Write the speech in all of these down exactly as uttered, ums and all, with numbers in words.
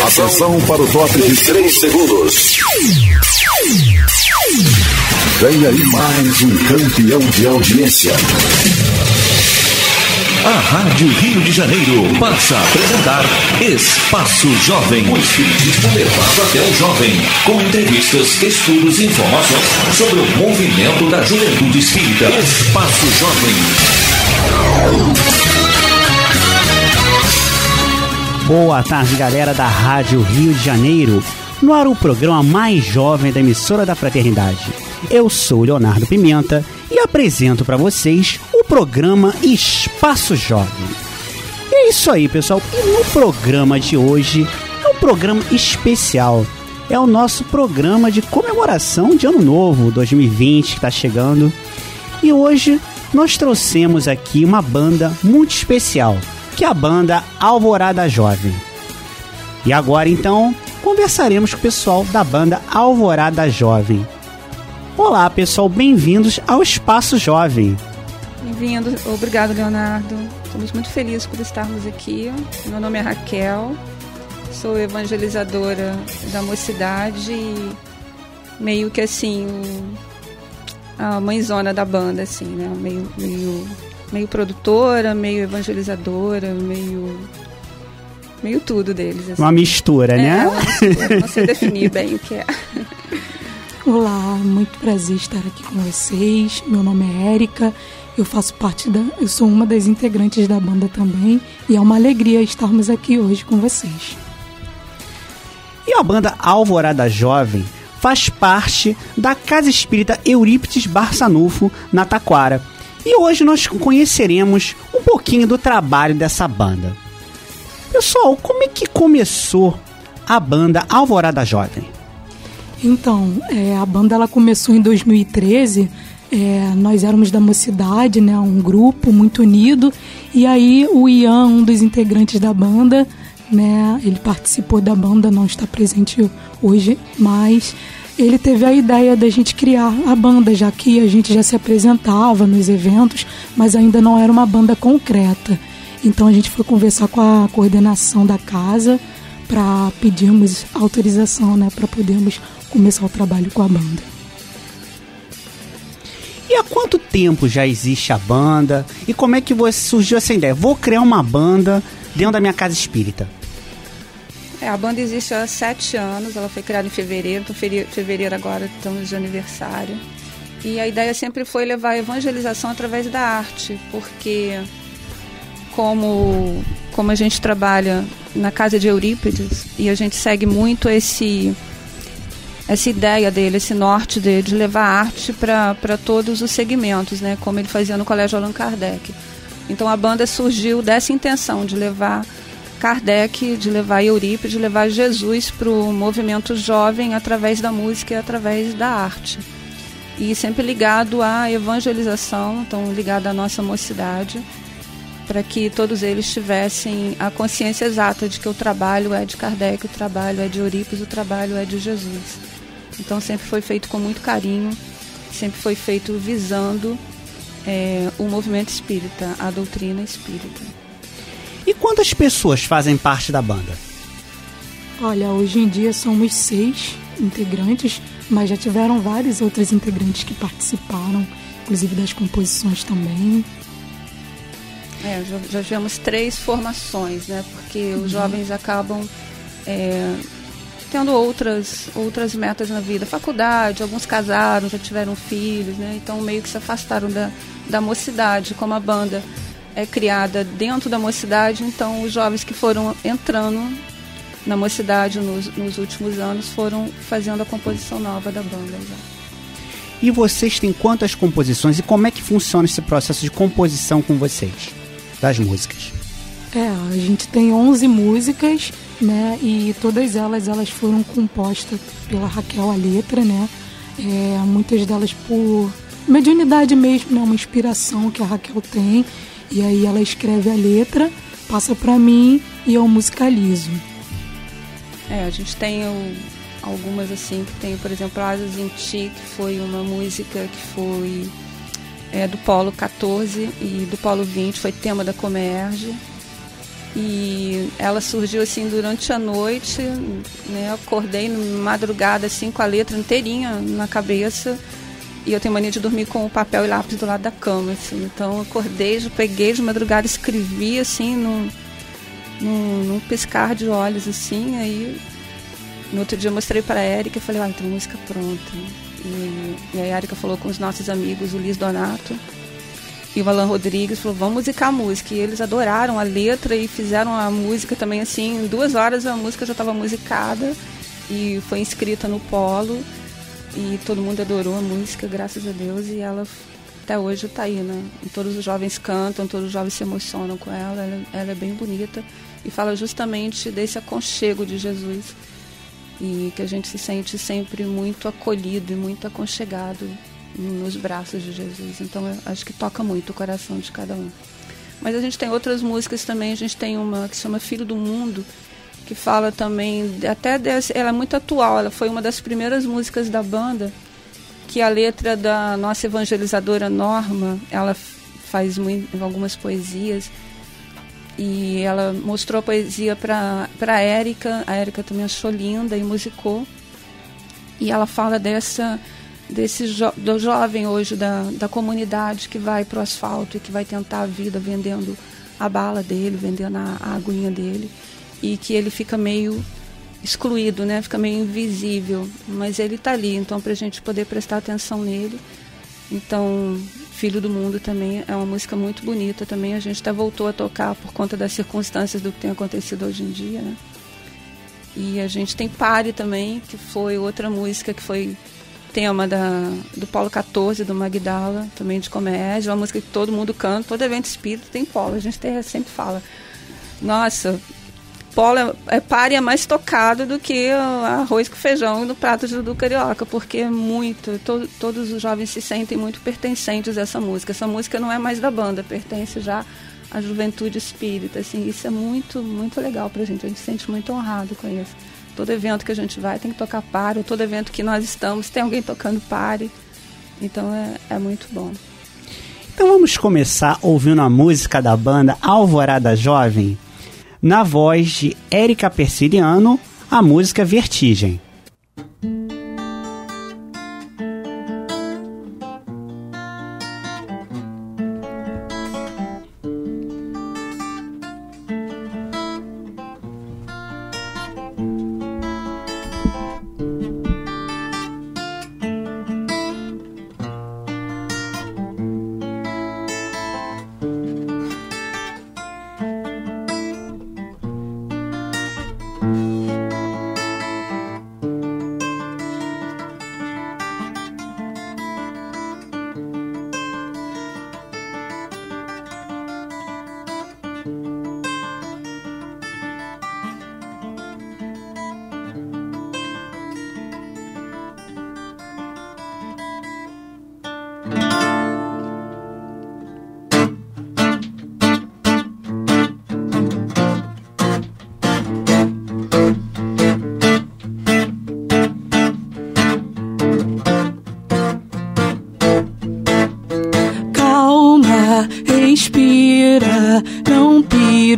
Atenção para o top de três segundos. Vem aí mais um campeão de audiência. A Rádio Rio de Janeiro passa a apresentar Espaço Jovem. O Espiritismo levado até o jovem, com entrevistas, estudos e informações sobre o movimento da juventude espírita. Espaço Jovem. Boa tarde, galera da Rádio Rio de Janeiro. No ar, o programa mais jovem da emissora da Fraternidade. Eu sou o Leonardo Pimenta e apresento para vocês o programa Espaço Jovem. E é isso aí, pessoal. E no programa de hoje é um programa especial. É o nosso programa de comemoração de Ano Novo dois mil e vinte, que está chegando. E hoje nós trouxemos aqui uma banda muito especial, que é a banda Alvorada Jovem. E agora, então, conversaremos com o pessoal da banda Alvorada Jovem. Olá, pessoal, bem-vindos ao Espaço Jovem. Bem-vindos, obrigado, Leonardo. Estamos muito felizes por estarmos aqui. Meu nome é Raquel, sou evangelizadora da mocidade e meio que assim, a mãezona da banda, assim, né? Meio, meio, meio produtora, meio evangelizadora, meio... meio tudo deles. Assim. Uma mistura, né? É, uma mistura, não sei definir bem o que é. Olá, muito prazer estar aqui com vocês. Meu nome é Érica, eu faço parte da... eu sou uma das integrantes da banda também, e é uma alegria estarmos aqui hoje com vocês. E a banda Alvorada Jovem faz parte da Casa Espírita Eurípedes Barsanulfo, na Taquara. E hoje nós conheceremos um pouquinho do trabalho dessa banda. Pessoal, como é que começou a banda Alvorada Jovem? Então, é, a banda ela começou em dois mil e treze, é, nós éramos da mocidade, né, um grupo muito unido, e aí o Ian, um dos integrantes da banda, né, ele participou da banda, não está presente hoje, mas ele teve a ideia da gente criar a banda, já que a gente já se apresentava nos eventos, mas ainda não era uma banda concreta. Então a gente foi conversar com a coordenação da casa para pedirmos autorização, né, para podermos começar o trabalho com a banda. E há quanto tempo já existe a banda? E como é que você surgiu essa ideia? Vou criar uma banda dentro da minha casa espírita. É, a banda existe há sete anos, ela foi criada em fevereiro, então fevereiro agora estamos de aniversário. E a ideia sempre foi levar a evangelização através da arte, porque... Como, como a gente trabalha na casa de Eurípedes e a gente segue muito esse, essa ideia dele, esse norte dele, de levar arte para todos os segmentos, né? Como ele fazia no Colégio Allan Kardec. Então a banda surgiu dessa intenção de levar Kardec, de levar Eurípedes, de levar Jesus para o movimento jovem através da música e através da arte. E sempre ligado à evangelização, então ligado à nossa mocidade, para que todos eles tivessem a consciência exata de que o trabalho é de Kardec, o trabalho é de Eurípides, o trabalho é de Jesus. Então sempre foi feito com muito carinho, sempre foi feito visando é, o movimento espírita, a doutrina espírita. E quantas pessoas fazem parte da banda? Olha, hoje em dia somos seis integrantes, mas já tiveram vários outros integrantes que participaram, inclusive das composições também. É, já, já tivemos três formações, né? Porque os jovens acabam é, tendo outras, outras metas na vida. Faculdade, alguns casaram, já tiveram filhos, né? Então meio que se afastaram da, da mocidade. Como a banda é criada dentro da mocidade, então os jovens que foram entrando na mocidade nos, nos últimos anos foram fazendo a composição nova da banda já. E vocês têm quantas composições e como é que funciona esse processo de composição com vocês? Das músicas. É, a gente tem onze músicas, né, e todas elas, elas foram compostas pela Raquel Aletra, né, é, muitas delas por mediunidade mesmo, né, uma inspiração que a Raquel tem, e aí ela escreve a letra, passa para mim e eu musicalizo. É, a gente tem o, algumas assim, que tem, por exemplo, Asas em Ti, que foi uma música que foi... É, do Polo quatorze e do Polo vinte, foi tema da Comerge. E ela surgiu assim durante a noite, né? Eu acordei na madrugada assim com a letra inteirinha na cabeça. E eu tenho mania de dormir com o papel e lápis do lado da cama, assim. Então eu acordei, eu peguei de madrugada, escrevi assim num, num, num piscar de olhos, assim. Aí no outro dia eu mostrei para a Érica e falei, ah, tem música pronta. E, e aí a Érica falou com os nossos amigos, o Liz Donato e o Alan Rodrigues, falou, vamos musicar a música. E eles adoraram a letra e fizeram a música também, assim. Em duas horas a música já estava musicada e foi inscrita no Polo. E todo mundo adorou a música, graças a Deus, e ela até hoje está aí, né? E todos os jovens cantam, todos os jovens se emocionam com ela, ela, ela é bem bonita e fala justamente desse aconchego de Jesus e que a gente se sente sempre muito acolhido e muito aconchegado nos braços de Jesus. Então eu acho que toca muito o coração de cada um. Mas a gente tem outras músicas também, a gente tem uma que se chama Filho do Mundo, que fala também, até desse, ela é muito atual, ela foi uma das primeiras músicas da banda, que a letra da nossa evangelizadora Norma, ela faz muito, algumas poesias, e ela mostrou a poesia para a Érica, a Érica também achou linda e musicou, e ela fala dessa, desse jo, do jovem hoje, da, da comunidade que vai para o asfalto e que vai tentar a vida vendendo a bala dele, vendendo a, a aguinha dele, e que ele fica meio excluído, né? Fica meio invisível, mas ele está ali, então para a gente poder prestar atenção nele. Então, Filho do Mundo também é uma música muito bonita também, a gente até voltou a tocar por conta das circunstâncias do que tem acontecido hoje em dia, né? E a gente tem Pare também, que foi outra música que foi tema da, do Polo quatorze, do Magdala, também de Comerge, uma música que todo mundo canta, todo evento espírita tem Polo, a gente tem, sempre fala, nossa... Polo é, é Pare é mais tocado do que arroz com feijão no prato do, do carioca, porque é muito, to, todos os jovens se sentem muito pertencentes a essa música. Essa música não é mais da banda, pertence já à juventude espírita, assim, isso é muito, muito legal pra gente, a gente se sente muito honrado com isso. Todo evento que a gente vai tem que tocar Pare, todo evento que nós estamos tem alguém tocando Pare, então é, é muito bom. Então vamos começar ouvindo a música da banda Alvorada Jovem, na voz de Érica Persiliano, a música Vertigem.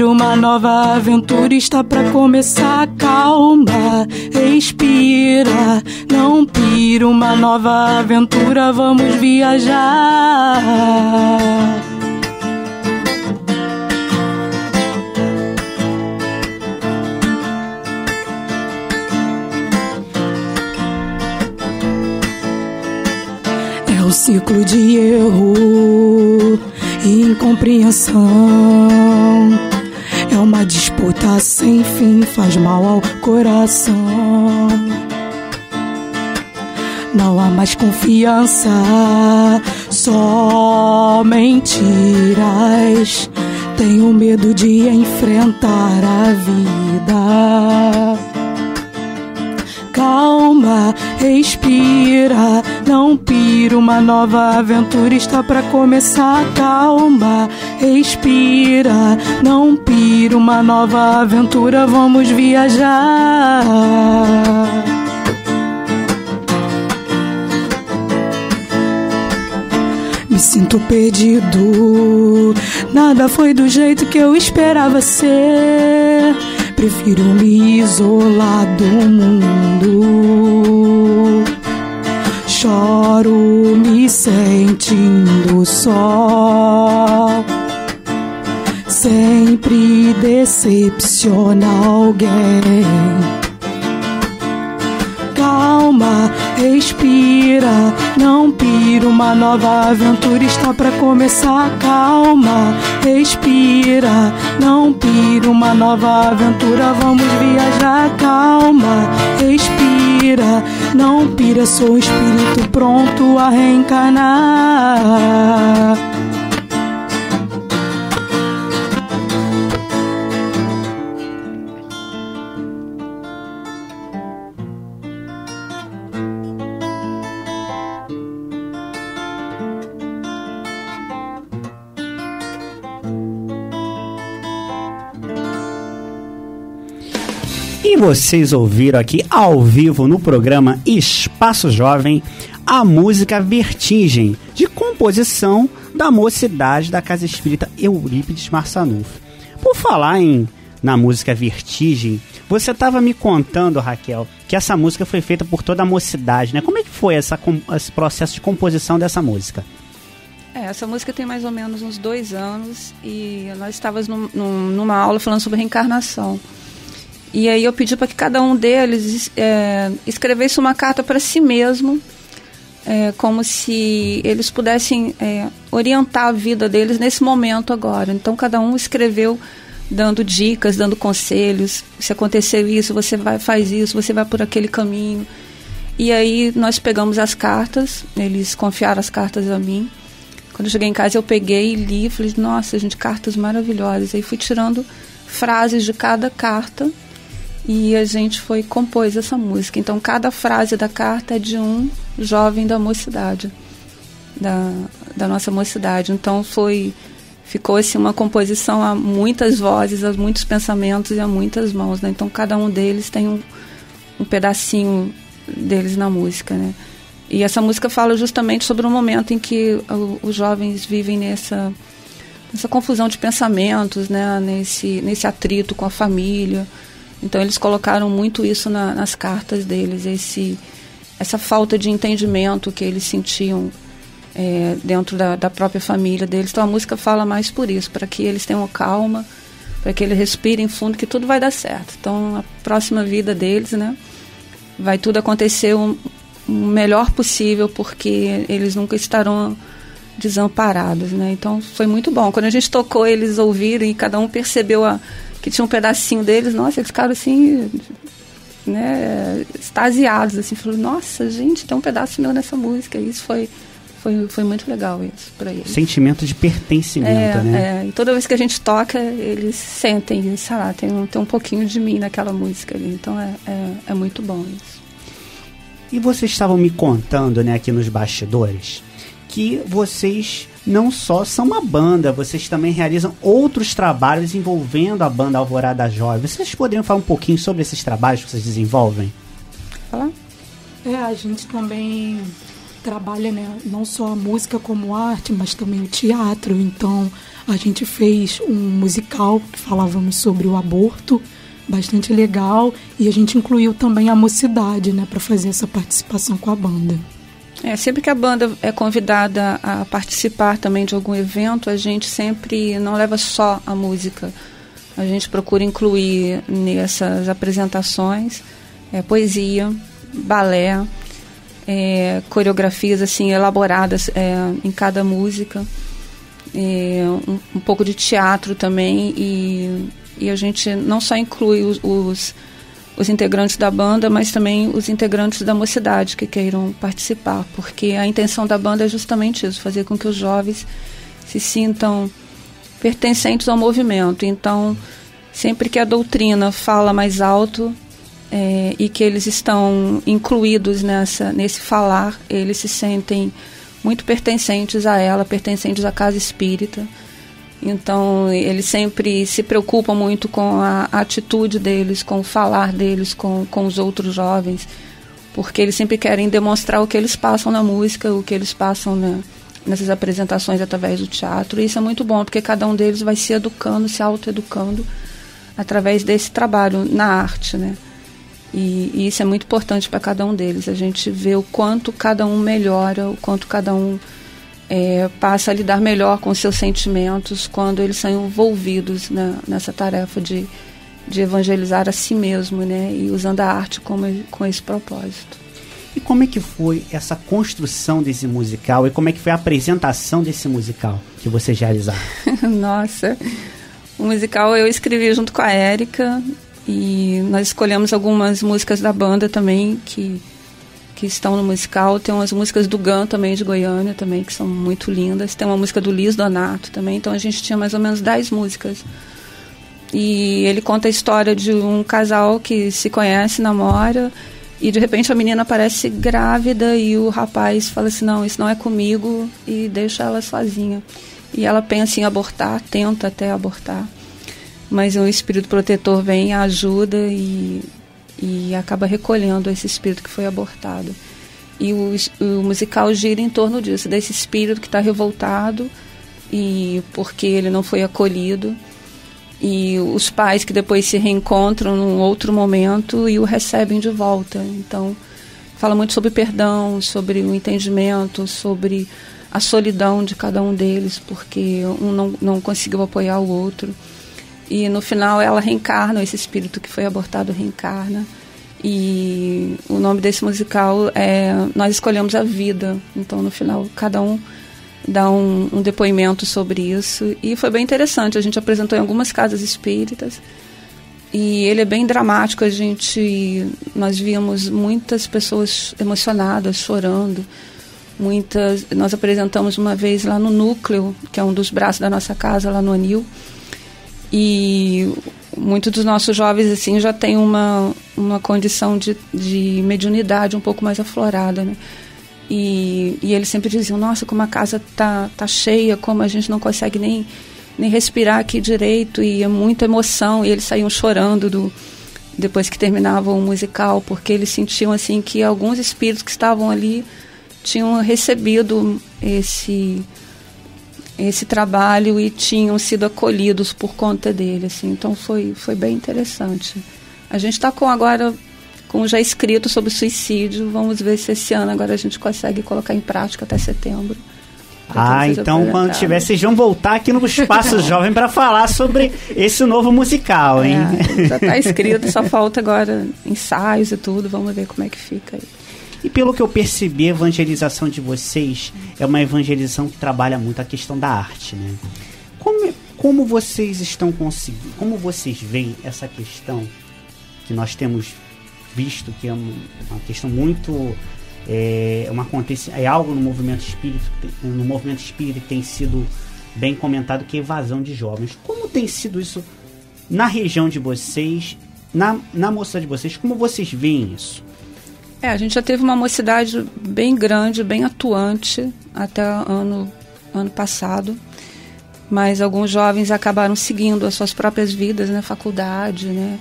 Uma nova aventura está pra começar, calma, respira, não pira, uma nova aventura, vamos viajar. É o ciclo de erro e incompreensão. É uma disputa sem fim, faz mal ao coração. Não há mais confiança, só mentiras. Tenho medo de enfrentar a vida. Calma, respira, não pira, uma nova aventura está pra começar. Calma, respira, não pira, uma nova aventura, vamos viajar. Me sinto perdido. Nada foi do jeito que eu esperava ser. Prefiro me isolar do mundo. Choro me sentindo só. Sempre decepciona alguém. Calma, respira, não pira. Uma nova aventura está pra começar. Calma, respira, não pira. Uma nova aventura, vamos viajar. Calma, respira, não pira. Sou o espírito pronto a reencarnar. E vocês ouviram aqui ao vivo no programa Espaço Jovem a música Vertigem, de composição da Mocidade da Casa Espírita Eurípedes Barsanulfo. Por falar em, na música Vertigem, você estava me contando, Raquel, que essa música foi feita por toda a Mocidade, né? Como é que foi essa, esse processo de composição dessa música? É, essa música tem mais ou menos uns dois anos e nós estávamos num, num, numa aula falando sobre reencarnação. E aí eu pedi para que cada um deles é, escrevesse uma carta para si mesmo, é, como se eles pudessem é, orientar a vida deles nesse momento agora. Então cada um escreveu dando dicas, dando conselhos. Se aconteceu isso, você vai, faz isso, você vai por aquele caminho. E aí nós pegamos as cartas, eles confiaram as cartas a mim. Quando eu cheguei em casa eu peguei e li, falei, nossa gente, cartas maravilhosas. Aí fui tirando frases de cada carta. E a gente foi compôs essa música. Então, cada frase da carta é de um jovem da mocidade, da, da nossa mocidade. Então, foi, ficou assim, uma composição a muitas vozes, a muitos pensamentos e a muitas mãos, né? Então, cada um deles tem um, um pedacinho deles na música, né? E essa música fala justamente sobre o momento em que o, os jovens vivem nessa, nessa confusão de pensamentos, né? Nesse, nesse atrito com a família. Então eles colocaram muito isso na, nas cartas deles, esse, essa falta de entendimento que eles sentiam é, dentro da, da própria família deles. Então a música fala mais por isso, para que eles tenham calma, para que eles respirem fundo, que tudo vai dar certo. Então a próxima vida deles, né, vai tudo acontecer o melhor possível, porque eles nunca estarão desamparados, né? Então foi muito bom. Quando a gente tocou, eles ouviram e cada um percebeu a... que tinha um pedacinho deles, nossa, eles ficaram assim, né, extasiados, assim, falaram, nossa, gente, tem um pedaço meu nessa música, e isso foi, foi, foi muito legal, isso, pra eles. Sentimento de pertencimento, é, né? É, e toda vez que a gente toca, eles sentem, sei lá, tem um, tem um pouquinho de mim naquela música ali, então é, é, é muito bom isso. E vocês estavam me contando, né, aqui nos bastidores, que vocês... não só são uma banda, vocês também realizam outros trabalhos envolvendo a banda Alvorada Jovem. Vocês poderiam falar um pouquinho sobre esses trabalhos que vocês desenvolvem? Fala. É, a gente também trabalha, né, não só a música como arte, mas também o teatro. Então, a gente fez um musical que falávamos sobre o aborto, bastante legal. E a gente incluiu também a mocidade, né, para fazer essa participação com a banda. É, sempre que a banda é convidada a participar também de algum evento, a gente sempre não leva só a música. A gente procura incluir nessas apresentações é, poesia, balé, é, coreografias assim, elaboradas é, em cada música, é, um, um pouco de teatro também. E, e a gente não só inclui os... os os integrantes da banda, mas também os integrantes da mocidade que queiram participar, porque a intenção da banda é justamente isso, fazer com que os jovens se sintam pertencentes ao movimento. Então, sempre que a doutrina fala mais alto é, e que eles estão incluídos nessa, nesse falar, eles se sentem muito pertencentes a ela, pertencentes à casa espírita. Então, eles sempre se preocupam muito com a atitude deles, com o falar deles, com, com os outros jovens, porque eles sempre querem demonstrar o que eles passam na música, o que eles passam na, nessas apresentações através do teatro. E isso é muito bom, porque cada um deles vai se educando, se autoeducando através desse trabalho na arte, né? E, e isso é muito importante para cada um deles. A gente vê o quanto cada um melhora, o quanto cada um é, passa a lidar melhor com seus sentimentos quando eles são envolvidos na, nessa tarefa de, de evangelizar a si mesmo, né? E usando a arte como, com esse propósito. E como é que foi essa construção desse musical? E como é que foi a apresentação desse musical que vocês realizaram? Nossa, o musical eu escrevi junto com a Érica. E nós escolhemos algumas músicas da banda também que, que estão no musical. Tem umas músicas do Gan também, de Goiânia também, que são muito lindas. Tem uma música do Liz Donato também. Então a gente tinha mais ou menos dez músicas. E ele conta a história de um casal que se conhece, namora, e de repente a menina aparece grávida e o rapaz fala assim, não, isso não é comigo, e deixa ela sozinha. E ela pensa em abortar, tenta até abortar, mas o espírito protetor vem, ajuda e, e acaba recolhendo esse espírito que foi abortado. E o, o musical gira em torno disso, desse espírito que está revoltado e porque ele não foi acolhido, e os pais que depois se reencontram num outro momento e o recebem de volta. Então, fala muito sobre perdão, sobre o entendimento, sobre a solidão de cada um deles, porque um não, não conseguiu apoiar o outro. E no final ela reencarna, esse espírito que foi abortado reencarna. E o nome desse musical é Nós Escolhemos a Vida. Então no final cada um dá um, um depoimento sobre isso. E foi bem interessante, a gente apresentou em algumas casas espíritas. E ele é bem dramático, a gente, nós vimos muitas pessoas emocionadas, chorando. Muitas, nós apresentamos uma vez lá no Núcleo, que é um dos braços da nossa casa, lá no Anil. E muitos dos nossos jovens assim, já têm uma, uma condição de, de mediunidade um pouco mais aflorada, né? E, e eles sempre diziam, nossa, como a casa tá, tá cheia, como a gente não consegue nem, nem respirar aqui direito, e é muita emoção. E eles saíam chorando do, depois que terminavam o musical, porque eles sentiam assim, que alguns espíritos que estavam ali tinham recebido esse... esse trabalho e tinham sido acolhidos por conta dele, assim. Então foi, foi bem interessante. A gente está com agora com já escrito sobre suicídio, vamos ver se esse ano agora a gente consegue colocar em prática até setembro. Ah, então quando tiver, vocês vão voltar aqui no Espaço Jovem para falar sobre esse novo musical, hein? É, já está escrito, só falta agora ensaios e tudo, vamos ver como é que fica aí. E pelo que eu percebi, a evangelização de vocês é uma evangelização que trabalha muito a questão da arte, né? Como, como vocês estão conseguindo, como vocês veem essa questão que nós temos visto, que é uma questão muito... É, uma, é algo no movimento espírita, no movimento espírita que tem sido bem comentado, que é a evasão de jovens. Como tem sido isso na região de vocês, na, na mocidade de vocês? Como vocês veem isso? É, a gente já teve uma mocidade bem grande, bem atuante até ano, ano passado, mas alguns jovens acabaram seguindo as suas próprias vidas, né, faculdade, né,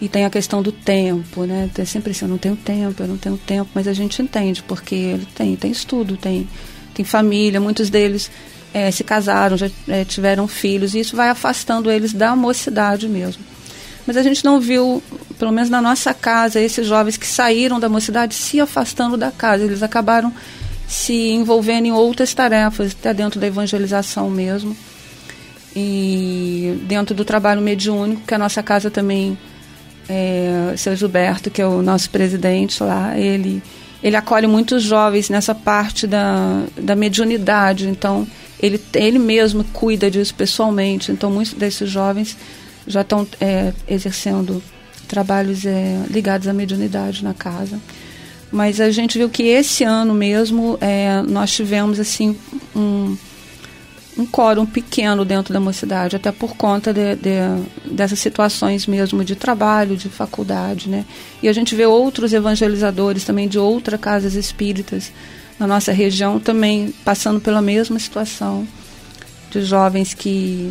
e tem a questão do tempo, né, tem sempre assim, eu não tenho tempo, eu não tenho tempo, mas a gente entende, porque ele tem, tem estudo, tem, tem família, muitos deles é, se casaram, já é, tiveram filhos, e isso vai afastando eles da mocidade mesmo. Mas a gente não viu, pelo menos na nossa casa, esses jovens que saíram da mocidade se afastando da casa. Eles acabaram se envolvendo em outras tarefas, até dentro da evangelização mesmo. E dentro do trabalho mediúnico, que a nossa casa também, é, o seu Gilberto, que é o nosso presidente lá, ele, ele acolhe muitos jovens nessa parte da, da mediunidade. Então, ele, ele mesmo cuida disso pessoalmente. Então, muitos desses jovens já estão é, exercendo trabalhos é, ligados à mediunidade na casa. Mas a gente viu que esse ano mesmo é, nós tivemos assim, um, um quórum pequeno dentro da mocidade, até por conta de, de, dessas situações mesmo de trabalho, de faculdade, né? E a gente vê outros evangelizadores também de outras casas espíritas na nossa região também passando pela mesma situação, de jovens que...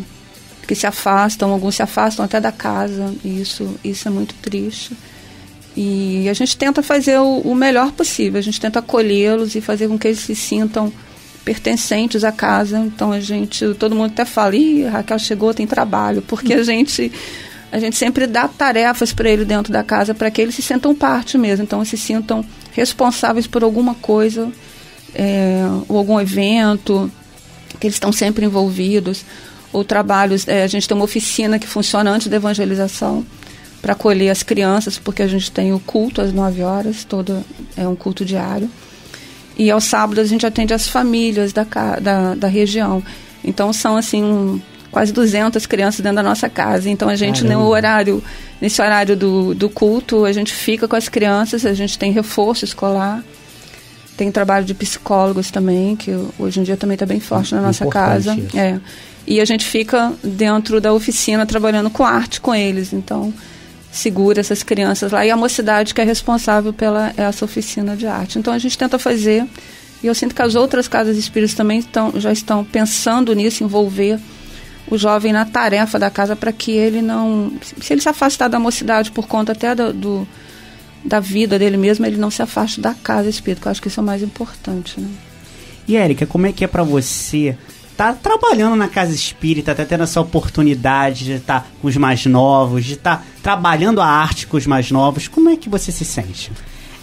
que se afastam, alguns se afastam até da casa, e isso, isso é muito triste. E a gente tenta fazer o, o melhor possível, a gente tenta acolhê-los e fazer com que eles se sintam pertencentes à casa. Então a gente, todo mundo até fala, ih, Raquel chegou, tem trabalho, porque a gente, a gente sempre dá tarefas para ele dentro da casa, para que eles se sintam parte mesmo, então se sintam responsáveis por alguma coisa, é, ou algum evento, que eles estão sempre envolvidos, ou trabalhos, é, a gente tem uma oficina que funciona antes da evangelização, para acolher as crianças, porque a gente tem o culto às nove horas, todo, é um culto diário. E aos sábados a gente atende as famílias da, da, da região. Então são assim um, quase duzentas crianças dentro da nossa casa. Então a gente, no horário, nesse horário do, do culto, a gente fica com as crianças, a gente tem reforço escolar, tem trabalho de psicólogos também, que hoje em dia também está bem forte na nossa casa. É. E a gente fica dentro da oficina trabalhando com arte com eles. Então segura essas crianças lá, e a mocidade que é responsável pela essa oficina de arte. Então a gente tenta fazer, e eu sinto que as outras casas espíritas também estão, já estão pensando nisso, envolver o jovem na tarefa da casa, para que ele não, se ele se afastar da mocidade por conta até do, do, da vida dele mesmo, ele não se afaste da casa espírita, que eu acho que isso é o mais importante, né? E Érica, como é que é para você? Tá trabalhando na casa espírita, tá tendo essa oportunidade de estar com os mais novos, de estar trabalhando a arte com os mais novos. Como é que você se sente?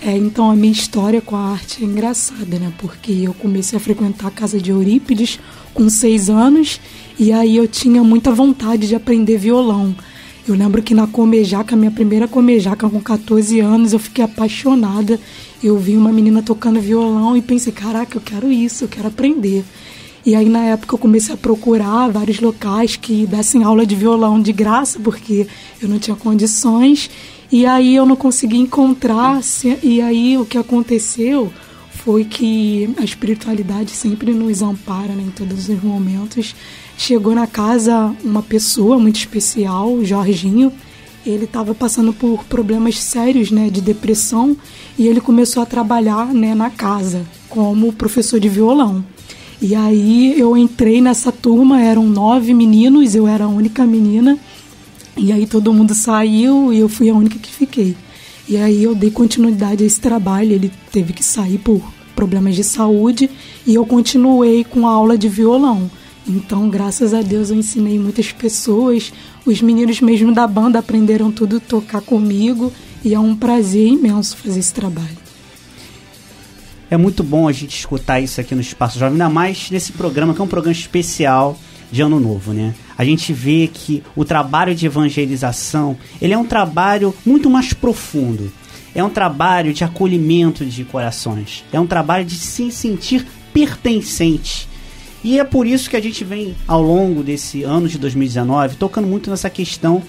É, então a minha história com a arte é engraçada, né? Porque eu comecei a frequentar a casa de Eurípides com seis anos, e aí eu tinha muita vontade de aprender violão. Eu lembro que na Comejaca, minha primeira Comejaca com catorze anos, eu fiquei apaixonada. Eu vi uma menina tocando violão e pensei, caraca, eu quero isso, eu quero aprender. E aí, na época, eu comecei a procurar vários locais que dessem aula de violão de graça, porque eu não tinha condições. E aí, eu não consegui encontrar. E aí, o que aconteceu foi que a espiritualidade sempre nos ampara, né, em todos os momentos. Chegou na casa uma pessoa muito especial, o Jorginho. Ele estava passando por problemas sérios, né, de depressão, e ele começou a trabalhar, né, na casa como professor de violão. E aí eu entrei nessa turma, eram nove meninos, eu era a única menina. E aí todo mundo saiu e eu fui a única que fiquei. E aí eu dei continuidade a esse trabalho, ele teve que sair por problemas de saúde. E eu continuei com a aula de violão. Então, graças a Deus, eu ensinei muitas pessoas. Os meninos mesmo da banda aprenderam tudo a tocar comigo. E é um prazer imenso fazer esse trabalho. É muito bom a gente escutar isso aqui no Espaço Jovem, ainda mais nesse programa, que é um programa especial de Ano Novo, né? A gente vê que o trabalho de evangelização, ele é um trabalho muito mais profundo. É um trabalho de acolhimento de corações. É um trabalho de se sentir pertencente. E é por isso que a gente vem, ao longo desse ano de dois mil e dezenove, tocando muito nessa questão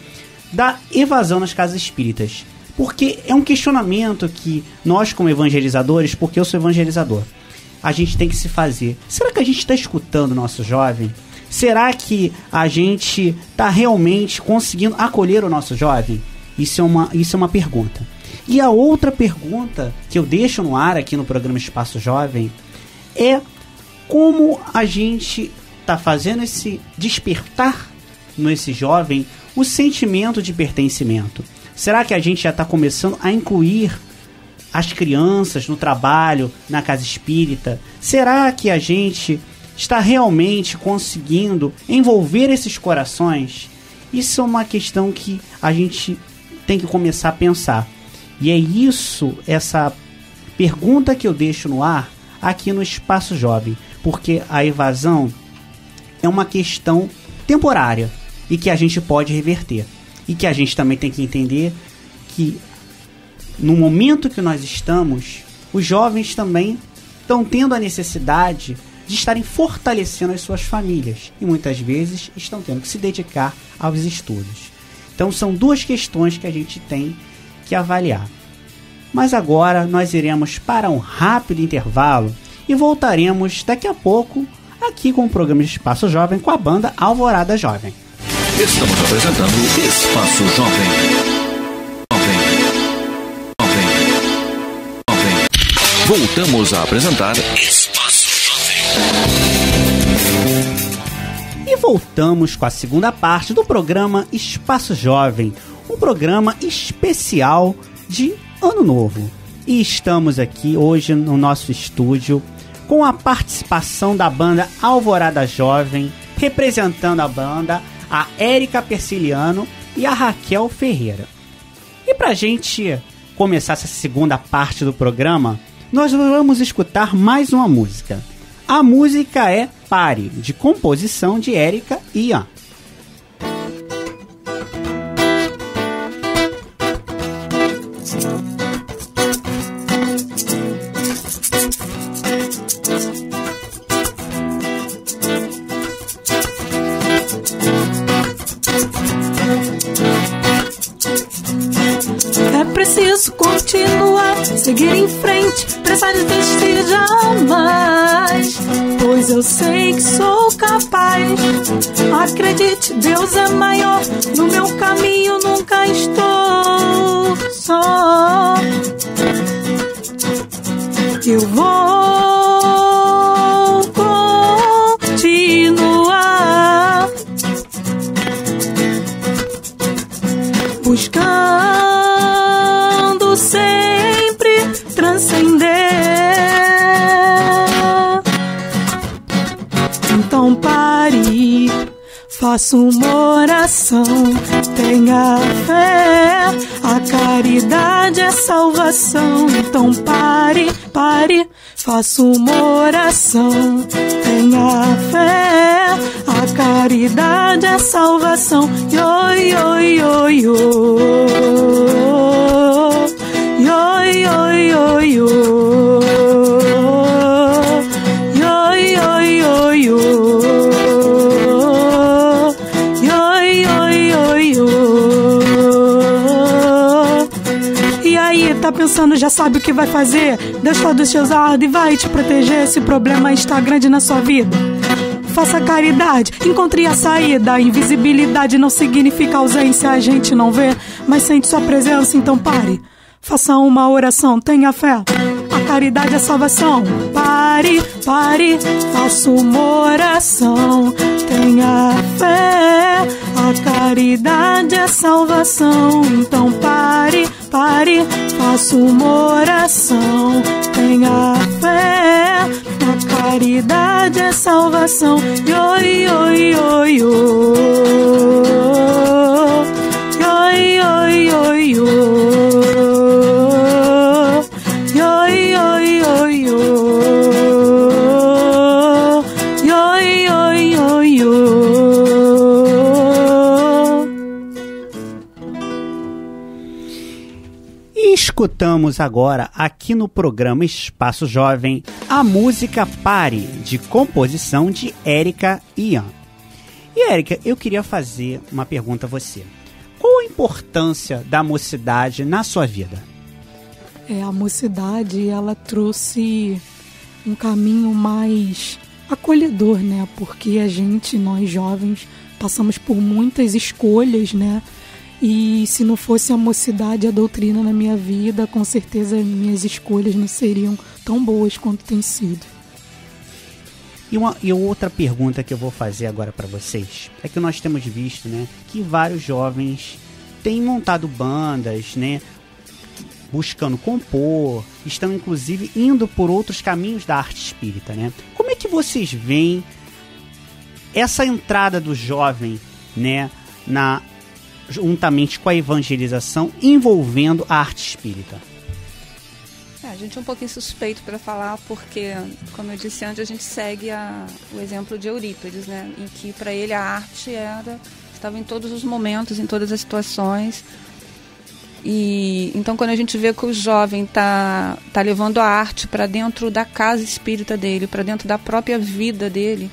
da evasão nas casas espíritas. Porque é um questionamento que nós, como evangelizadores, porque eu sou evangelizador, a gente tem que se fazer. Será que a gente está escutando o nosso jovem? Será que a gente está realmente conseguindo acolher o nosso jovem? Isso é uma, isso é uma pergunta. E a outra pergunta que eu deixo no ar aqui no programa Espaço Jovem é como a gente está fazendo esse despertar nesse jovem o sentimento de pertencimento. Será que a gente já está começando a incluir as crianças no trabalho, na casa espírita? Será que a gente está realmente conseguindo envolver esses corações? Isso é uma questão que a gente tem que começar a pensar. E é isso, essa pergunta que eu deixo no ar aqui no Espaço Jovem, porque a evasão é uma questão temporária e que a gente pode reverter. E que a gente também tem que entender que no momento que nós estamos, os jovens também estão tendo a necessidade de estarem fortalecendo as suas famílias. E muitas vezes estão tendo que se dedicar aos estudos. Então são duas questões que a gente tem que avaliar. Mas agora nós iremos para um rápido intervalo e voltaremos daqui a pouco aqui com o programa Espaço Jovem com a banda Alvorada Jovem. Estamos apresentando Espaço Jovem. Jovem. Jovem. Jovem. Voltamos a apresentar Espaço Jovem. E voltamos com a segunda parte do programa Espaço Jovem, um programa especial de Ano Novo. E estamos aqui hoje no nosso estúdio com a participação da banda Alvorada Jovem, representando a banda, a Érica Persiliano e a Raquel Ferreira. E pra gente começar essa segunda parte do programa, nós vamos escutar mais uma música. A música é Pare, de composição de Érica e Ian. Seguir em frente, pressa de desistir jamais, pois eu sei que sou capaz. Acredite, Deus é maior, no meu caminho nunca estou só. Eu vou continuar buscando ser transcender. Então pare, faça uma oração, tenha fé, a caridade é salvação. Então pare, pare, faça uma oração, tenha fé, a caridade é salvação. Oi, oi, oi, oi. Oi, oi, oi, oi, oi, oi, oi, oi, oi. E aí, tá pensando, já sabe o que vai fazer? Deus está dos seus lados e vai te proteger. Esse problema está grande na sua vida. Faça caridade, encontre a saída. Invisibilidade não significa ausência, a gente não vê, mas sente sua presença. Então pare, faça uma oração, tenha fé, a caridade é salvação. Pare, pare, faça uma oração, tenha fé, a caridade é salvação. Então pare, pare, faça uma oração, tenha fé, a caridade é salvação. Oi, oi, oi, oi, oi, oi, oi. Escutamos agora, aqui no programa Espaço Jovem, a música Pare, de composição de Érica e Ian. E Érica, eu queria fazer uma pergunta a você. Qual a importância da mocidade na sua vida? É, a mocidade, ela trouxe um caminho mais acolhedor, né? Porque a gente, nós jovens, passamos por muitas escolhas, né? E se não fosse a mocidade, a doutrina na minha vida, com certeza minhas escolhas não seriam tão boas quanto têm sido. E, uma, e outra pergunta que eu vou fazer agora para vocês é que nós temos visto, né, que vários jovens têm montado bandas, né, buscando compor, estão inclusive indo por outros caminhos da arte espírita, né? Como é que vocês veem essa entrada do jovem, né, na juntamente com a evangelização envolvendo a arte espírita? É, a gente é um pouquinho suspeito para falar porque, como eu disse antes, a gente segue a, o exemplo de Eurípedes, né? Em que para ele a arte era, estava em todos os momentos, em todas as situações. E então quando a gente vê que o jovem está tá levando a arte para dentro da casa espírita dele, para dentro da própria vida dele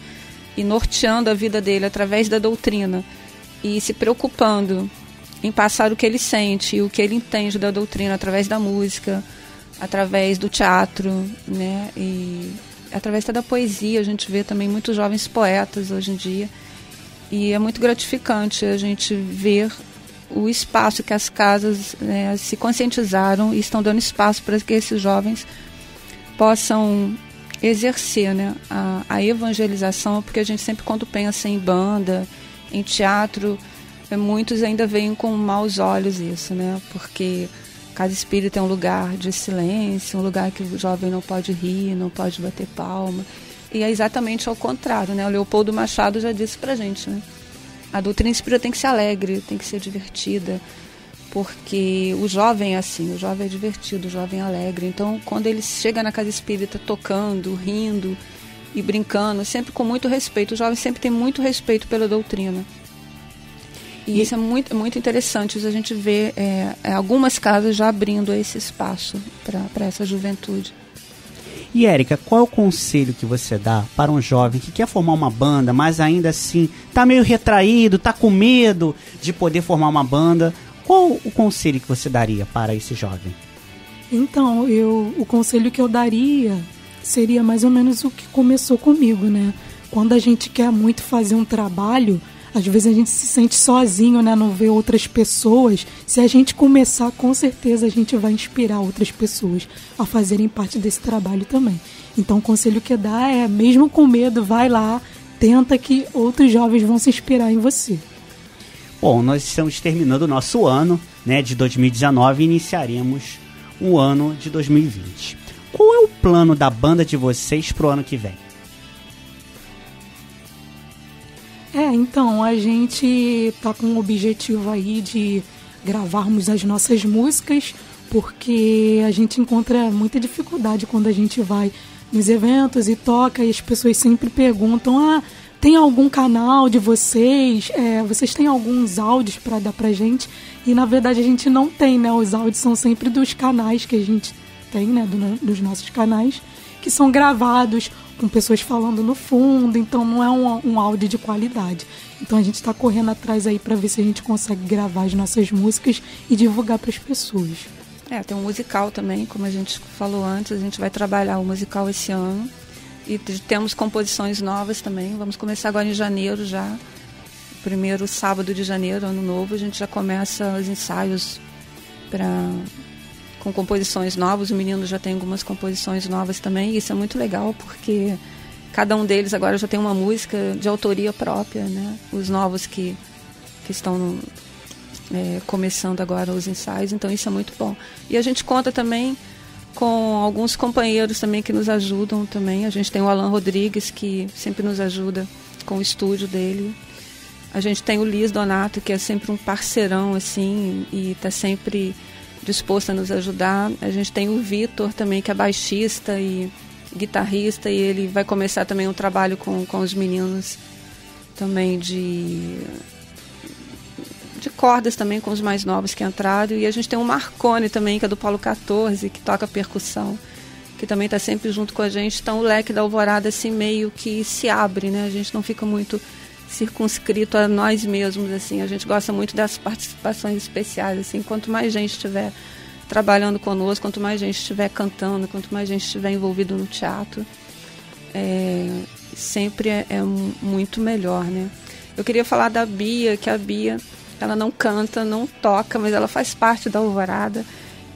e norteando a vida dele através da doutrina, e se preocupando em passar o que ele sente e o que ele entende da doutrina através da música, através do teatro, né? E através até da poesia. A gente vê também muitos jovens poetas hoje em dia. E é muito gratificante a gente ver o espaço que as casas, né, se conscientizaram e estão dando espaço para que esses jovens possam exercer, né, a, a evangelização, porque a gente sempre, quando pensa em banda, em teatro, muitos ainda veem com maus olhos isso, né? Porque casa espírita é um lugar de silêncio, um lugar que o jovem não pode rir, não pode bater palma. E é exatamente ao contrário, né? O Leopoldo Machado já disse pra gente, né? A doutrina espírita tem que ser alegre, tem que ser divertida, porque o jovem é assim, o jovem é divertido, o jovem é alegre. Então, quando ele chega na casa espírita tocando, rindo e brincando, sempre com muito respeito, o jovem sempre tem muito respeito pela doutrina. E, e isso é muito, muito interessante, a gente vê é, algumas casas já abrindo esse espaço para essa juventude. E, Érica, qual é o conselho que você dá para um jovem que quer formar uma banda, mas ainda assim está meio retraído, está com medo de poder formar uma banda? Qual o conselho que você daria para esse jovem? Então, eu, o conselho que eu daria seria mais ou menos o que começou comigo, né? Quando a gente quer muito fazer um trabalho, às vezes a gente se sente sozinho, né? Não vê outras pessoas. Se a gente começar, com certeza a gente vai inspirar outras pessoas a fazerem parte desse trabalho também. Então o conselho que dá é, mesmo com medo, vai lá, tenta, que outros jovens vão se inspirar em você. Bom, nós estamos terminando o nosso ano, né, de dois mil e dezenove, e iniciaremos o ano de dois mil e vinte. Qual é o plano da banda de vocês pro ano que vem? É, então, a gente tá com o objetivo aí de gravarmos as nossas músicas, porque a gente encontra muita dificuldade quando a gente vai nos eventos e toca, e as pessoas sempre perguntam, ah, tem algum canal de vocês? É, vocês têm alguns áudios para dar pra gente? E, na verdade, a gente não tem, né? Os áudios são sempre dos canais que a gente tem, né? Do, dos nossos canais, que são gravados com pessoas falando no fundo, então não é um, um áudio de qualidade. Então a gente está correndo atrás aí para ver se a gente consegue gravar as nossas músicas e divulgar para as pessoas. É, tem um musical também, como a gente falou antes, a gente vai trabalhar o musical esse ano e temos composições novas também. Vamos começar agora em janeiro já, primeiro sábado de janeiro, ano novo, a gente já começa os ensaios para... com composições novas, o menino já tem algumas composições novas também, e isso é muito legal porque cada um deles agora já tem uma música de autoria própria, né? Os novos que, que estão é, começando agora os ensaios, então isso é muito bom. E a gente conta também com alguns companheiros também que nos ajudam também, a gente tem o Alan Rodrigues que sempre nos ajuda com o estúdio dele, a gente tem o Liz Donato que é sempre um parceirão assim e está sempre disposto a nos ajudar. A gente tem o Vitor também, que é baixista e guitarrista, e ele vai começar também um trabalho com, com os meninos também de de cordas também, com os mais novos que entraram. E a gente tem o Marconi também, que é do Polo quatorze, que toca percussão, que também está sempre junto com a gente. Então o leque da Alvorada assim meio que se abre, né? A gente não fica muito circunscrito a nós mesmos, assim. A gente gosta muito das participações especiais, assim. Quanto mais gente estiver trabalhando conosco, quanto mais gente estiver cantando, quanto mais gente estiver envolvido no teatro, é, sempre é, é muito melhor, né? Eu queria falar da Bia, que a Bia, ela não canta, não toca, mas ela faz parte da Alvorada,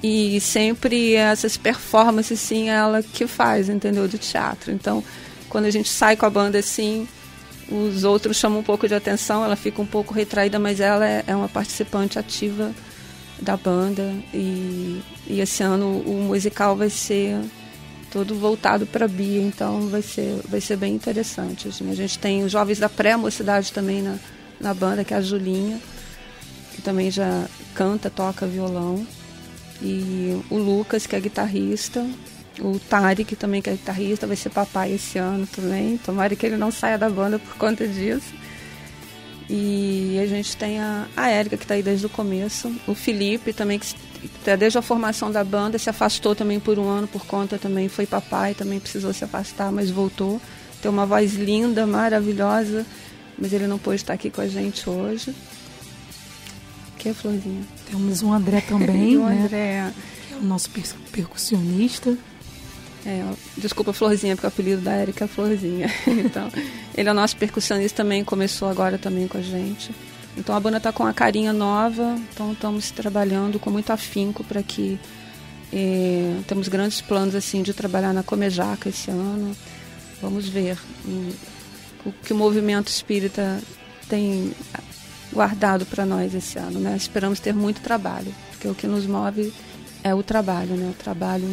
e sempre essas performances, sim, é ela que faz, entendeu? Do teatro. Então, quando a gente sai com a banda, assim, os outros chamam um pouco de atenção, ela fica um pouco retraída, mas ela é, é uma participante ativa da banda. E, e esse ano o musical vai ser todo voltado para a Bia, então vai ser, vai ser bem interessante. Assim. A gente tem os jovens da pré-mocidade também na, na banda, que é a Julinha, que também já canta, toca violão. E o Lucas, que é guitarrista. O Pare, que também que é guitarrista, vai ser papai esse ano também. Tomara que ele não saia da banda por conta disso. E a gente tem a, a Érica, que está aí desde o começo. O Felipe também, que está desde a formação da banda, se afastou também por um ano por conta também. Foi papai, também precisou se afastar, mas voltou. Tem uma voz linda, maravilhosa, mas ele não pôde estar aqui com a gente hoje. Que é, Florzinha? Temos o André também, o né? André. Que é o nosso per- percussionista. É, desculpa, Florzinha, porque o apelido da Érica é Florzinha. Então, ele é o nosso percussionista também, começou agora também com a gente. Então a banda está com uma carinha nova, então estamos trabalhando com muito afinco para que... Eh, temos grandes planos assim, de trabalhar na Comejaca esse ano. Vamos ver o que o movimento espírita tem guardado para nós esse ano, né? Esperamos ter muito trabalho, porque o que nos move é o trabalho, né? O trabalho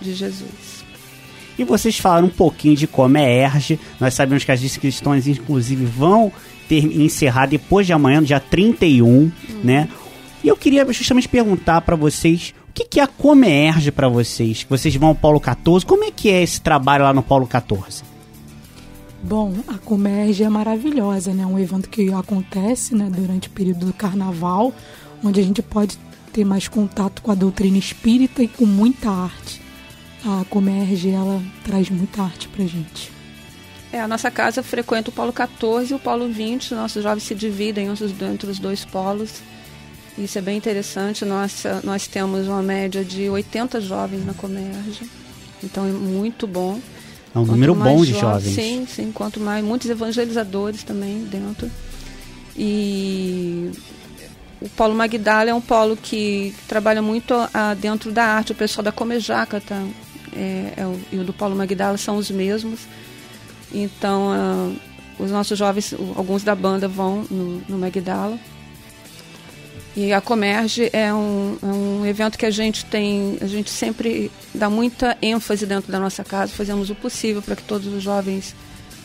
de Jesus. E vocês falaram um pouquinho de Comerge. Nós sabemos que as discrições, inclusive, vão ter, encerrar depois de amanhã, no dia trinta e um, hum. né? E eu queria justamente perguntar para vocês, o que, que é a Comerge para vocês? Vocês vão ao Polo quatorze, como é que é esse trabalho lá no Polo quatorze? Bom, a Comerge é maravilhosa, né? É um evento que acontece, né, durante o período do carnaval, onde a gente pode ter mais contato com a doutrina espírita e com muita arte. A Comerge, ela traz muita arte pra gente. É, a nossa casa frequenta o Polo quatorze e o Polo vinte. Nossos jovens se dividem entre os dois polos. Isso é bem interessante. Nossa, nós temos uma média de oitenta jovens na Comerge. Então é muito bom. É um quanto número bom de jovens. jovens. Sim, sim. Quanto mais, muitos evangelizadores também dentro. E o Polo Magdala é um polo que trabalha muito a, dentro da arte. O pessoal da Comejaca tá, é, é o, e o do Polo Magdala são os mesmos. Então, a, os nossos jovens, alguns da banda vão no, no Magdala. E a Comerge é um, é um evento que a gente tem, a gente sempre dá muita ênfase dentro da nossa casa, fazemos o possível para que todos os jovens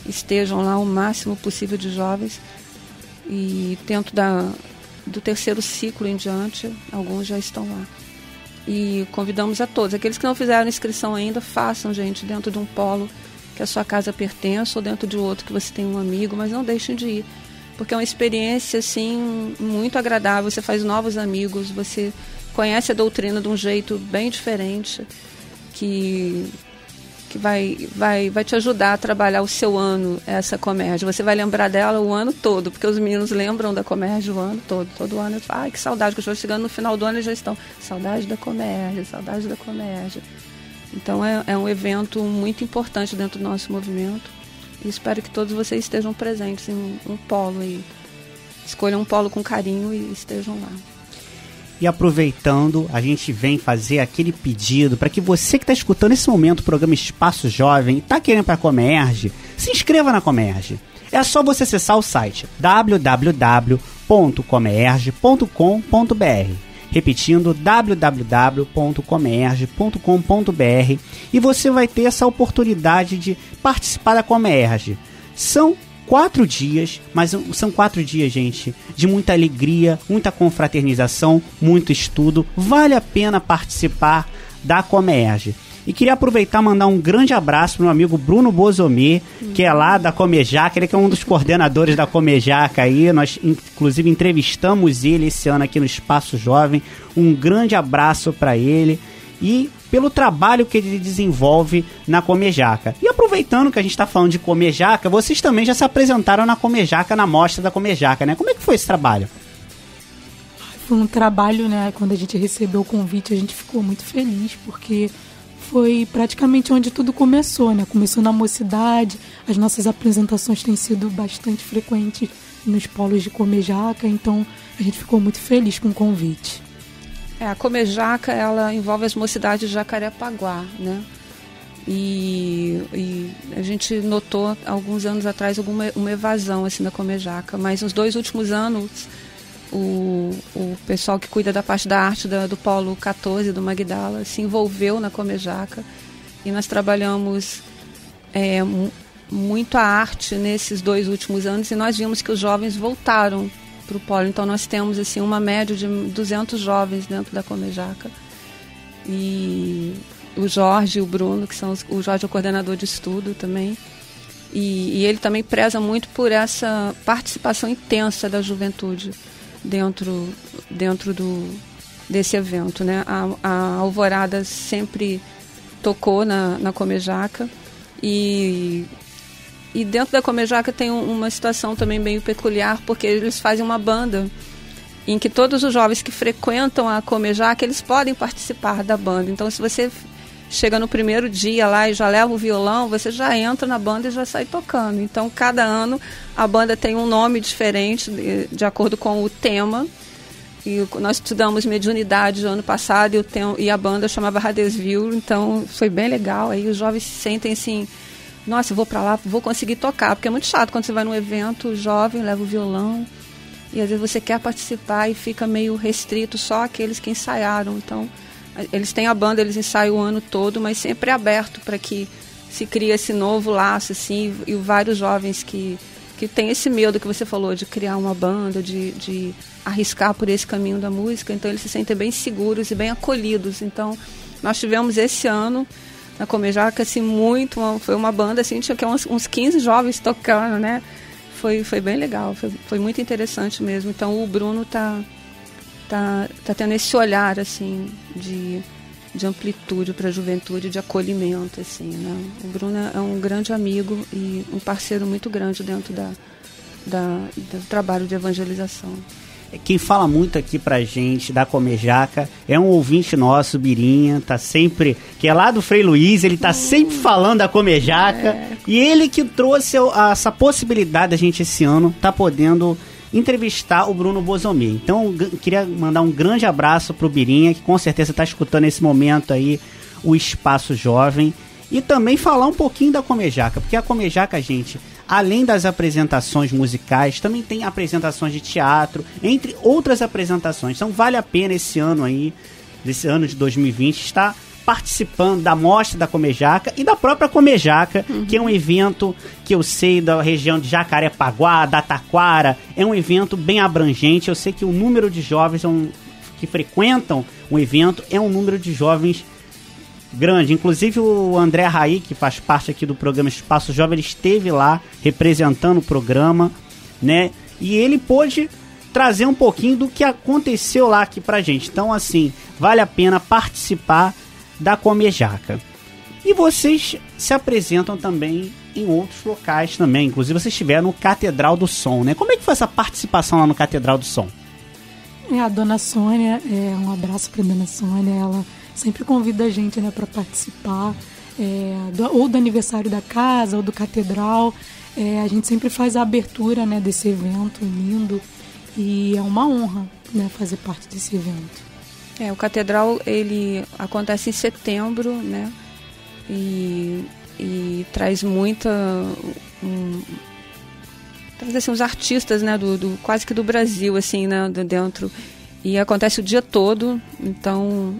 estejam lá, o máximo possível de jovens. E dentro da, do terceiro ciclo em diante, alguns já estão lá. E convidamos a todos, aqueles que não fizeram inscrição ainda, façam, gente, dentro de um polo que a sua casa pertence ou dentro de outro que você tem um amigo, mas não deixem de ir. Porque é uma experiência, assim, muito agradável. Você faz novos amigos, você conhece a doutrina de um jeito bem diferente, que, que vai, vai, vai te ajudar a trabalhar o seu ano, essa Comerge. Você vai lembrar dela o ano todo, porque os meninos lembram da Comerge o ano todo. Todo ano eu falo, ai, que saudade, que eu estou chegando no final do ano e já estão. Saudade da Comerge, saudade da Comerge. Então é, é um evento muito importante dentro do nosso movimento. Espero que todos vocês estejam presentes em um polo aí. Escolham um polo com carinho e estejam lá. E aproveitando, a gente vem fazer aquele pedido para que você que está escutando nesse momento o programa Espaço Jovem e está querendo para a Comerge, se inscreva na Comerge. É só você acessar o site w w w ponto comerge ponto com ponto b r. Repetindo, w w w ponto comerge ponto com ponto b r, e você vai ter essa oportunidade de participar da Comerge. São quatro dias, mas são quatro dias, gente, de muita alegria, muita confraternização, muito estudo. Vale a pena participar da Comerge. E queria aproveitar e mandar um grande abraço pro meu amigo Bruno Bozomir, uhum. que é lá da Comejaca, ele que é um dos coordenadores da Comejaca aí, nós inclusive entrevistamos ele esse ano aqui no Espaço Jovem, um grande abraço para ele e pelo trabalho que ele desenvolve na Comejaca. E aproveitando que a gente está falando de Comejaca, vocês também já se apresentaram na Comejaca, na mostra da Comejaca, né? Como é que foi esse trabalho? Foi um trabalho, né, quando a gente recebeu o convite a gente ficou muito feliz, porque foi praticamente onde tudo começou, né? Começou na mocidade, as nossas apresentações têm sido bastante frequentes nos polos de Comejaca, então a gente ficou muito feliz com o convite. É, a Comejaca, ela envolve as mocidades de Jacarepaguá, né? E, e a gente notou, alguns anos atrás, alguma, uma evasão, assim, da Comejaca, mas nos dois últimos anos, O, o pessoal que cuida da parte da arte da, do Polo quatorze, do Magdala, se envolveu na Comejaca e nós trabalhamos é, m- muito a arte nesses dois últimos anos e nós vimos que os jovens voltaram para o Polo. Então nós temos assim, uma média de duzentos jovens dentro da Comejaca e o Jorge e o Bruno, que são os, o Jorge é o coordenador de estudo também. E, e ele também preza muito por essa participação intensa da juventude dentro, dentro do, desse evento, né? A, a Alvorada sempre tocou na, na Comejaca e, e dentro da Comejaca tem um, uma situação também meio peculiar, porque eles fazem uma banda em que todos os jovens que frequentam a Comejaca, eles podem participar da banda. Então, se você chega no primeiro dia lá e já leva o violão, você já entra na banda e já sai tocando. Então, cada ano, a banda tem um nome diferente, de, de acordo com o tema. E nós estudamos mediunidade ano passado e, o tem, e a banda chamava Radesville. Então, foi bem legal. Aí os jovens se sentem assim, nossa, eu vou pra lá, vou conseguir tocar. Porque é muito chato quando você vai num evento, jovem, leva o violão. E às vezes você quer participar e fica meio restrito só aqueles que ensaiaram. Então, a Eles têm a banda, eles ensaiam o ano todo, mas sempre é aberto para que se crie esse novo laço, assim, e vários jovens que, que têm esse medo que você falou, de criar uma banda, de, de arriscar por esse caminho da música, então eles se sentem bem seguros e bem acolhidos. Então, nós tivemos esse ano na Comejaca, assim, muito, uma, foi uma banda, assim, tinha uns, uns quinze jovens tocando, né? Foi, foi bem legal, foi, foi muito interessante mesmo. Então o Bruno tá, tá, tá tendo esse olhar, assim, de, de amplitude para a juventude, de acolhimento, assim, né? O Bruno é um grande amigo e um parceiro muito grande dentro da, da, do trabalho de evangelização. Quem fala muito aqui pra gente da Comejaca é um ouvinte nosso, Birinha, tá sempre, que é lá do Frei Luiz, ele tá uhum. sempre falando da Comejaca, é. E ele que trouxe a, essa possibilidade da gente esse ano tá podendo entrevistar o Bruno Bozomir. Então queria mandar um grande abraço pro Birinha, que com certeza tá escutando nesse momento aí o Espaço Jovem, e também falar um pouquinho da Comejaca, porque a Comejaca, gente, além das apresentações musicais, também tem apresentações de teatro, entre outras apresentações. Então vale a pena esse ano aí, desse ano de dois mil e vinte, estar participando da mostra da Comejaca e da própria Comejaca, uhum. que é um evento que eu sei da região de Jacarepaguá, da Taquara, é um evento bem abrangente. Eu sei que o número de jovens que frequentam o evento é um número de jovens grande. Inclusive o André Raí, que faz parte aqui do programa Espaço Jovem, ele esteve lá representando o programa, né? E ele pôde trazer um pouquinho do que aconteceu lá aqui pra gente. Então, assim, vale a pena participar da Comejaca. E vocês se apresentam também em outros locais também. Inclusive, vocês estiveram no Catedral do Som, né? Como é que foi essa participação lá no Catedral do Som? É, a Dona Sônia, é, um abraço pra Dona Sônia, ela sempre convida a gente, né, para participar, é, do, ou do aniversário da casa, ou do catedral. É, a gente sempre faz a abertura, né, desse evento lindo, e é uma honra, né, fazer parte desse evento. É, o catedral, ele acontece em setembro, né, e, e traz muita... Um, traz, assim, os artistas, né, do, do, quase que do Brasil, assim, né, dentro. E acontece o dia todo, então...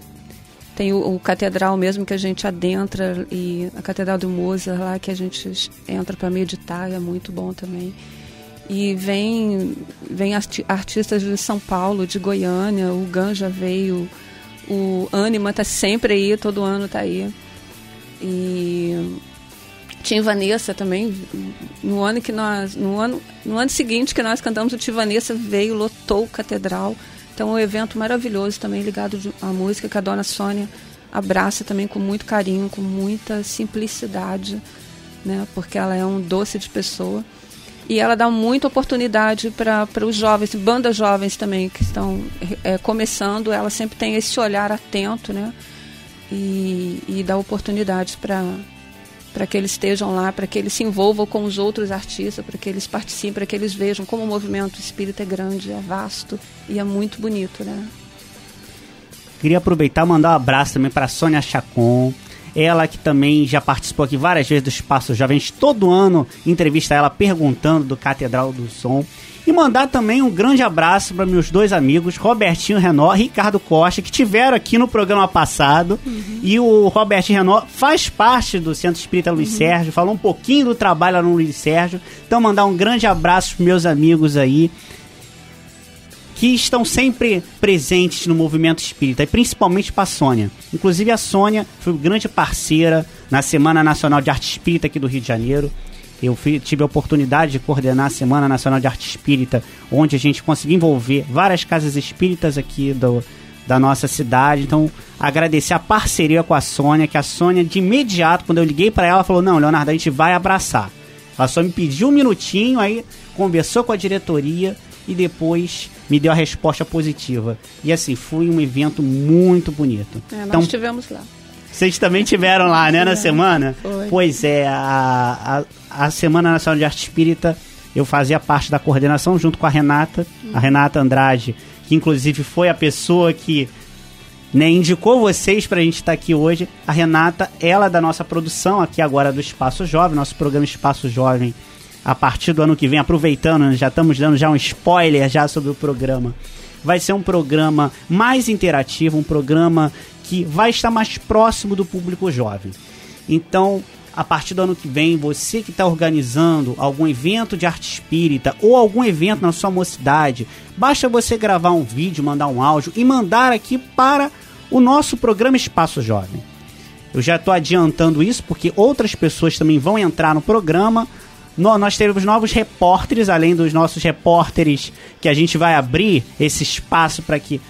Tem o, o catedral mesmo que a gente adentra, e a Catedral do Mozart lá, que a gente entra para meditar, e é muito bom também. E vem, vem arti- artistas de São Paulo, de Goiânia, o Ganja veio, o Anima tá sempre aí, todo ano tá aí. E tinha Vanessa também, no ano que nós, no ano, no ano seguinte que nós cantamos, o Tim Vanessa veio, lotou o catedral. Então é um evento maravilhoso também, ligado à música, que a Dona Sônia abraça também com muito carinho, com muita simplicidade, né? Porque ela é um doce de pessoa. E ela dá muita oportunidade para os jovens, bandas jovens também, que estão é, começando. Ela sempre tem esse olhar atento, né? E, e dá oportunidades para que eles estejam lá, para que eles se envolvam com os outros artistas, para que eles participem, para que eles vejam como o movimento espírita é grande, é vasto e é muito bonito, né? Queria aproveitar e mandar um abraço também para a Sônia Chacon, ela que também já participou aqui várias vezes do Espaço Jovem, todo ano entrevista ela perguntando do Catedral do Som. E mandar também um grande abraço para meus dois amigos, Robertinho Renó e Ricardo Costa, que tiveram aqui no programa passado. Uhum. E o Robertinho Renó faz parte do Centro Espírita Luiz uhum. Sérgio, falou um pouquinho do trabalho lá no Luiz Sérgio. Então mandar um grande abraço para meus amigos aí, que estão sempre presentes no movimento espírita, e principalmente para a Sônia. Inclusive a Sônia foi grande parceira na Semana Nacional de Arte Espírita aqui do Rio de Janeiro. Eu fui, tive a oportunidade de coordenar a Semana Nacional de Arte Espírita, onde a gente conseguiu envolver várias casas espíritas aqui do, da nossa cidade. Então, agradecer a parceria com a Sônia, que a Sônia, de imediato, quando eu liguei para ela, falou: não, Leonardo, a gente vai abraçar. Ela só me pediu um minutinho, aí conversou com a diretoria e depois me deu a resposta positiva. E assim, foi um evento muito bonito. É, nós então, estivemos lá. Vocês também tiveram lá, né, na semana? Foi. Pois é, a, a, a Semana Nacional de Arte Espírita, eu fazia parte da coordenação junto com a Renata, hum. a Renata Andrade, que inclusive foi a pessoa que, né, indicou vocês pra gente estar aqui hoje. A Renata, ela é da nossa produção aqui agora do Espaço Jovem, nosso programa Espaço Jovem, a partir do ano que vem, aproveitando, já estamos dando já um spoiler já sobre o programa. Vai ser um programa mais interativo, um programa que vai estar mais próximo do público jovem. Então, a partir do ano que vem, você que está organizando algum evento de arte espírita ou algum evento na sua mocidade, basta você gravar um vídeo, mandar um áudio e mandar aqui para o nosso programa Espaço Jovem. Eu já estou adiantando isso porque outras pessoas também vão entrar no programa. Nós teremos novos repórteres, além dos nossos repórteres, que a gente vai abrir esse espaço para que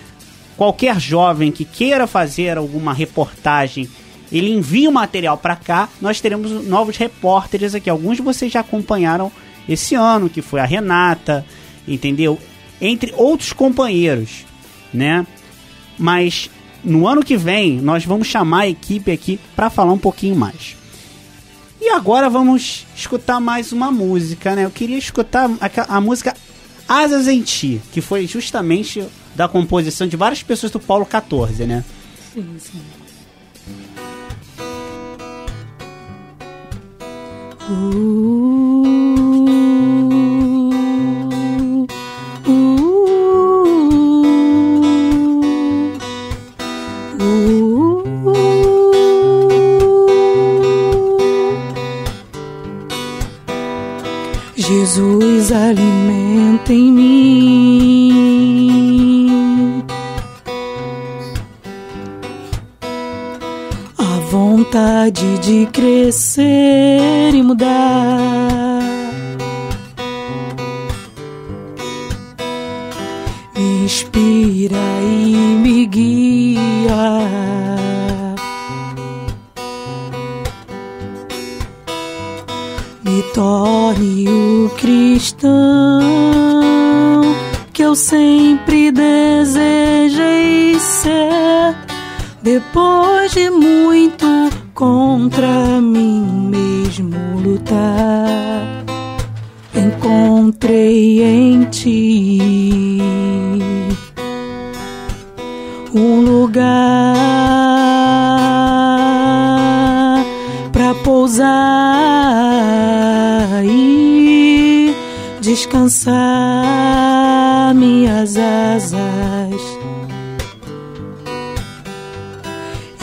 qualquer jovem que queira fazer alguma reportagem, ele envia o material para cá. Nós teremos novos repórteres aqui. Alguns de vocês já acompanharam esse ano, que foi a Renata, entendeu? Entre outros companheiros, né? Mas no ano que vem, nós vamos chamar a equipe aqui para falar um pouquinho mais. E agora vamos escutar mais uma música, né? Eu queria escutar a, a música Asas em Ti, que foi justamente da composição de várias pessoas do Polo quatorze, né? Sim, sim. Uh, uh, uh, uh, uh. Jesus alimenta em mim a vontade de crescer e mudar, me inspira e me guia, me torne o cristão que eu sempre desejei ser, depois de muito contra mim mesmo lutar, encontrei em ti um lugar pra pousar e descansar minhas asas.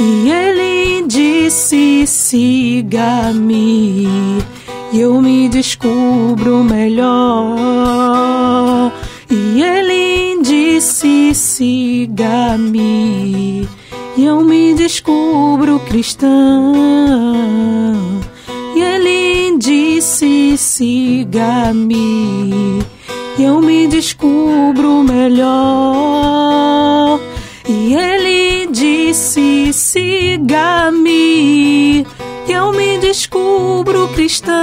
E ele disse, siga-me, e eu me descubro melhor. E ele disse, siga-me, e eu me descubro cristão. E ele disse, siga-me, e eu me descubro melhor. E ele disse, siga-me, que eu me descubro cristão.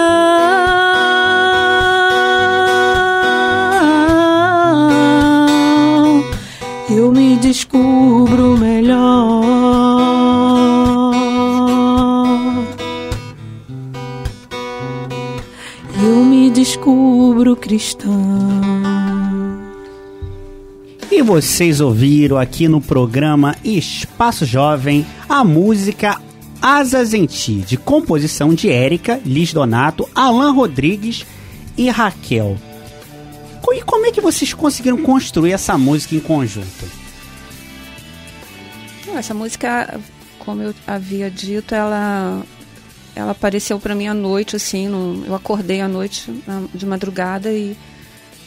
Eu me descubro melhor. Eu me descubro cristão. E vocês ouviram aqui no programa Espaço Jovem a música Asas em Ti, de composição de Érica, Liz Donato, Alan Rodrigues e Raquel. E como é que vocês conseguiram construir essa música em conjunto? Essa música, como eu havia dito, ela, ela apareceu para mim à noite, assim, no, eu acordei à noite, de madrugada, e...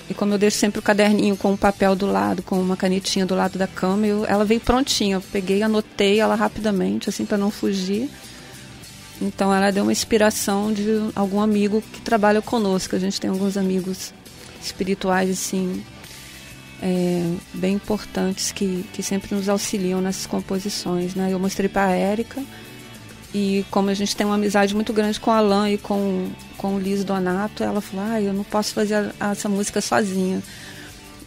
E como eu deixo sempre o caderninho com o papel do lado, com uma canetinha do lado da cama, eu, ela veio prontinha. Eu peguei, anotei ela rapidamente, assim, para não fugir. Então, ela deu uma inspiração de algum amigo que trabalha conosco. A gente tem alguns amigos espirituais, assim, é, bem importantes, que, que sempre nos auxiliam nessas composições, né? Eu mostrei para a Érica. E como a gente tem uma amizade muito grande com o Alan e com, com o Liz Donato, ela falou, ah, eu não posso fazer a, essa música sozinha.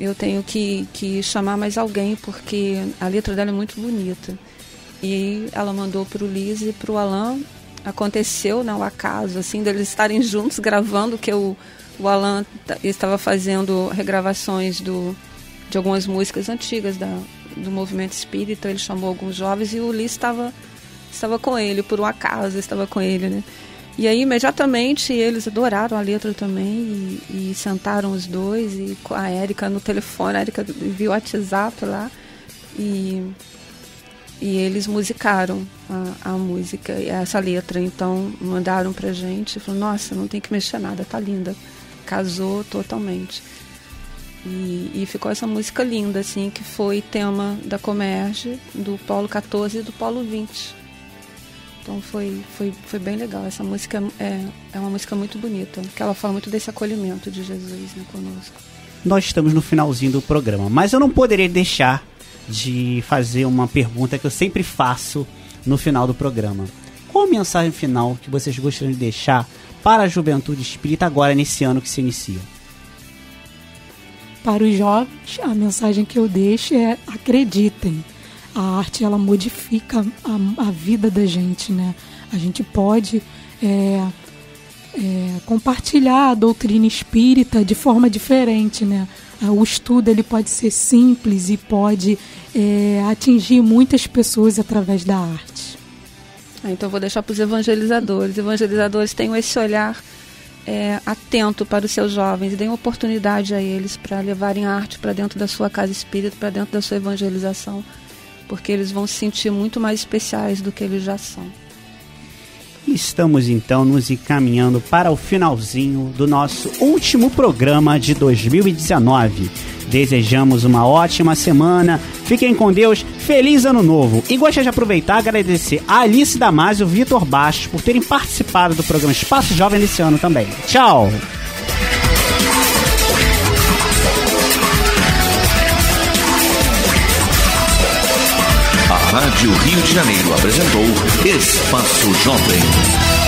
Eu tenho que, que chamar mais alguém, porque a letra dela é muito bonita. E aí ela mandou pro Liz e pro Alan. Aconteceu, né, o acaso, assim, deles estarem juntos gravando, que o, o Alan estava fazendo regravações do, de algumas músicas antigas da, do movimento espírita. Ele chamou alguns jovens e o Liz estava... Estava com ele, por um acaso, estava com ele, né? E aí, imediatamente, eles adoraram a letra também e, e sentaram os dois, e a Érica no telefone, a Érica viu o WhatsApp lá, e, e eles musicaram a, a música, essa letra. Então mandaram pra gente e falaram, nossa, não tem que mexer nada, tá linda. Casou totalmente. E, e ficou essa música linda, assim, que foi tema da Comerge, do Polo quatorze e do Polo vinte. Então foi, foi, foi bem legal. Essa música é, é uma música muito bonita, que ela fala muito desse acolhimento de Jesus, né, conosco. Nós estamos no finalzinho do programa, mas eu não poderia deixar de fazer uma pergunta que eu sempre faço no final do programa. Qual a mensagem final que vocês gostariam de deixar para a juventude espírita agora, nesse ano que se inicia? Para os jovens, a mensagem que eu deixo é: acreditem. A arte, ela modifica a, a vida da gente, né? A gente pode é, é, compartilhar a doutrina espírita de forma diferente, né? O estudo, ele pode ser simples e pode é, atingir muitas pessoas através da arte. Ah, então eu vou deixar para os evangelizadores. Os evangelizadores tenham esse olhar é, atento para os seus jovens. Deem oportunidade a eles para levarem a arte para dentro da sua casa espírita, para dentro da sua evangelização, porque eles vão se sentir muito mais especiais do que eles já são. Estamos então nos encaminhando para o finalzinho do nosso último programa de dois mil e dezenove. Desejamos uma ótima semana, fiquem com Deus, feliz ano novo. E gostaria de aproveitar e agradecer a Alice Damasio e o Vitor Bastos por terem participado do programa Espaço Jovem desse ano também. Tchau! Rádio Rio de Janeiro apresentou Espaço Jovem.